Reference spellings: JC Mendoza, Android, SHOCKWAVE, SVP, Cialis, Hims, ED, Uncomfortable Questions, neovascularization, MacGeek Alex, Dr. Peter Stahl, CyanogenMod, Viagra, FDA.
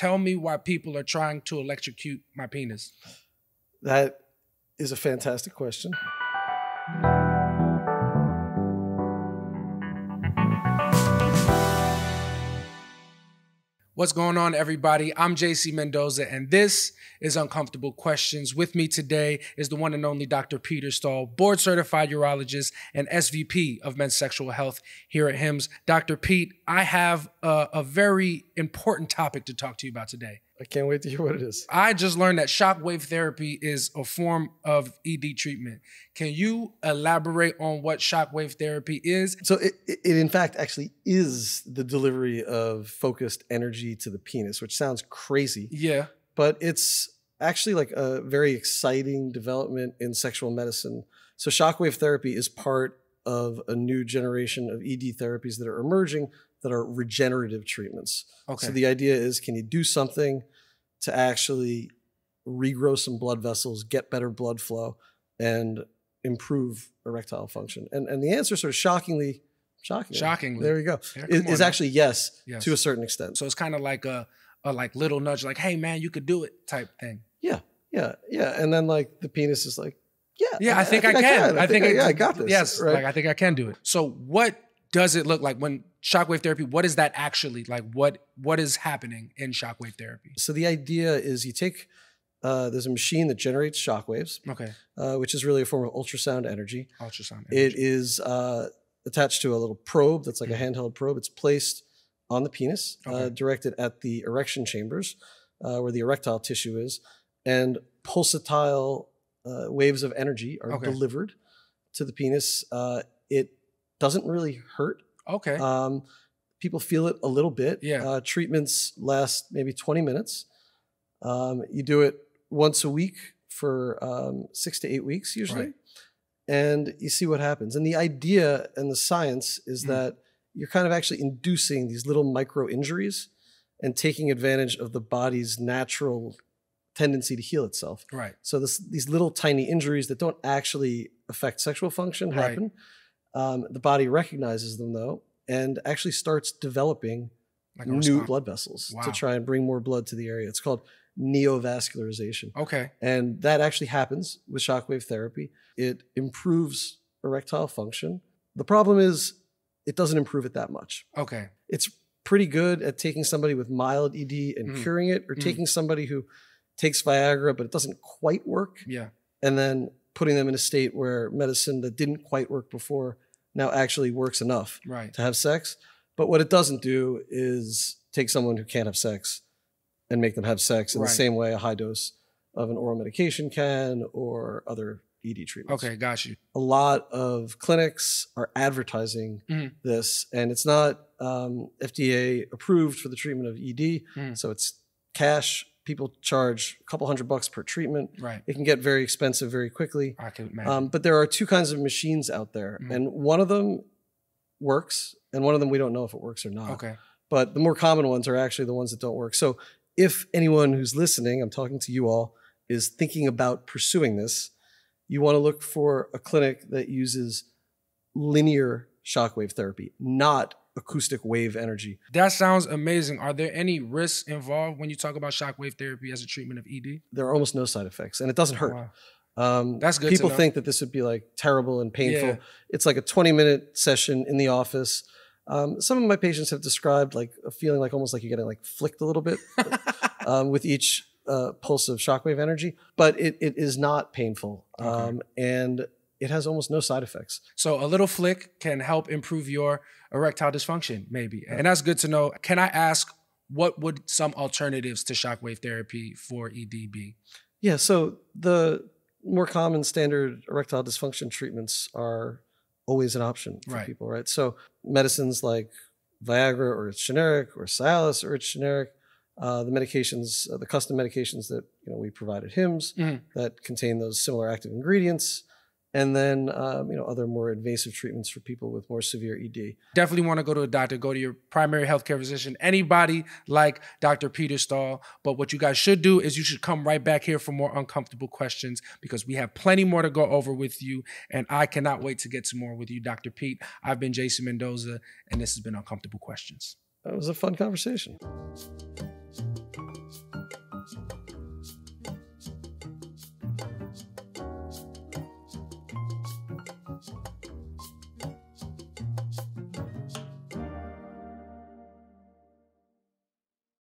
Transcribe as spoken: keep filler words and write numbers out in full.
Tell me why people are trying to electrocute my penis. That is a fantastic question. What's going on, everybody? I'm J C Mendoza, and this is Uncomfortable Questions. With me today is the one and only Doctor Peter Stahl, board-certified urologist and S V P of men's sexual health here at Hims. Doctor Pete, I have a, a very important topic to talk to you about today. I can't wait to hear what it is. I just learned that shockwave therapy is a form of E D treatment. Can you elaborate on what shockwave therapy is? So it, it in fact actually is the delivery of focused energy to the penis, which sounds crazy. Yeah. But it's actually like a very exciting development in sexual medicine. So shockwave therapy is part of a new generation of E D therapies that are emerging that are regenerative treatments. Okay. So the idea is, can you do something to actually regrow some blood vessels, get better blood flow, and improve erectile function? And, and the answer sort of shockingly Shockingly. Shockingly. There you go. Yeah, it, it's now. actually yes, yes to a certain extent. So it's kind of like a, a like little nudge, like, hey, man, you could do it type thing. Yeah. Yeah. Yeah. And then like the penis is like, yeah. Yeah, I, I, think, I, think, I can. I think I can. I think I, yeah, I got this. Yes. Right? Like, I think I can do it. So what does it look like when shockwave therapy, what is that actually? Like what what is happening in shockwave therapy? So the idea is you take, uh, there's a machine that generates shockwaves. Okay. Uh, which is really a form of ultrasound energy. Ultrasound energy. It is... Uh, attached to a little probe that's like a handheld probe. It's placed on the penis, okay. uh, directed at the erection chambers uh, where the erectile tissue is, and pulsatile uh, waves of energy are okay. delivered to the penis. Uh, it doesn't really hurt. Okay. Um, people feel it a little bit. Yeah. Uh, treatments last maybe twenty minutes. Um, you do it once a week for um, six to eight weeks usually. Right. And you see what happens. And the idea and the science is mm-hmm. that you're kind of actually inducing these little micro injuries and taking advantage of the body's natural tendency to heal itself. Right. So this, these little tiny injuries that don't actually affect sexual function happen. Right. Um, the body recognizes them though, and actually starts developing like new response. blood vessels wow. to try and bring more blood to the area. It's called neovascularization. Okay. And that actually happens with shockwave therapy. It improves erectile function. The problem is it doesn't improve it that much. Okay. It's pretty good at taking somebody with mild E D and mm. curing it, or mm. taking somebody who takes Viagra, but it doesn't quite work. Yeah. And then putting them in a state where medicine that didn't quite work before now actually works enough right. to have sex. But what it doesn't do is take someone who can't have sex and make them have sex in right. the same way a high dose of an oral medication can, or other E D treatments. Okay, got you. A lot of clinics are advertising mm. this, and it's not um, F D A approved for the treatment of E D, mm. so it's cash. People charge a couple hundred bucks per treatment. Right. It can get very expensive very quickly. I can imagine. Um, but there are two kinds of machines out there, mm. and one of them works, and one of them we don't know if it works or not. Okay. But the more common ones are actually the ones that don't work. So if anyone who's listening, I'm talking to you all, is thinking about pursuing this, you want to look for a clinic that uses linear shockwave therapy, not acoustic wave energy. That sounds amazing. Are there any risks involved when you talk about shockwave therapy as a treatment of E D? There are almost no side effects, and it doesn't hurt. Wow. Um, That's good. People think that this would be like terrible and painful. Yeah. It's like a twenty minute session in the office. Um, some of my patients have described like a feeling like almost like you're getting like flicked a little bit um, with each uh, pulse of shockwave energy, but it, it is not painful. Okay. Um, and it has almost no side effects. So a little flick can help improve your erectile dysfunction maybe. Yeah. And that's good to know. Can I ask, what would some alternatives to shockwave therapy for E D be? Yeah. So the more common standard erectile dysfunction treatments are always an option for right. people, right? So medicines like Viagra, or its generic, or Cialis, or its generic, uh, the medications, uh, the custom medications that you know we provide at Hims mm. that contain those similar active ingredients, and then um, you know other more invasive treatments for people with more severe E D. Definitely want to go to a doctor, go to your primary healthcare physician, anybody like Doctor Peter Stahl. But what you guys should do is you should come right back here for more Uncomfortable Questions, because we have plenty more to go over with you, and I cannot wait to get some more with you, Doctor Pete. I've been J C Mendoza, and this has been Uncomfortable Questions. That was a fun conversation.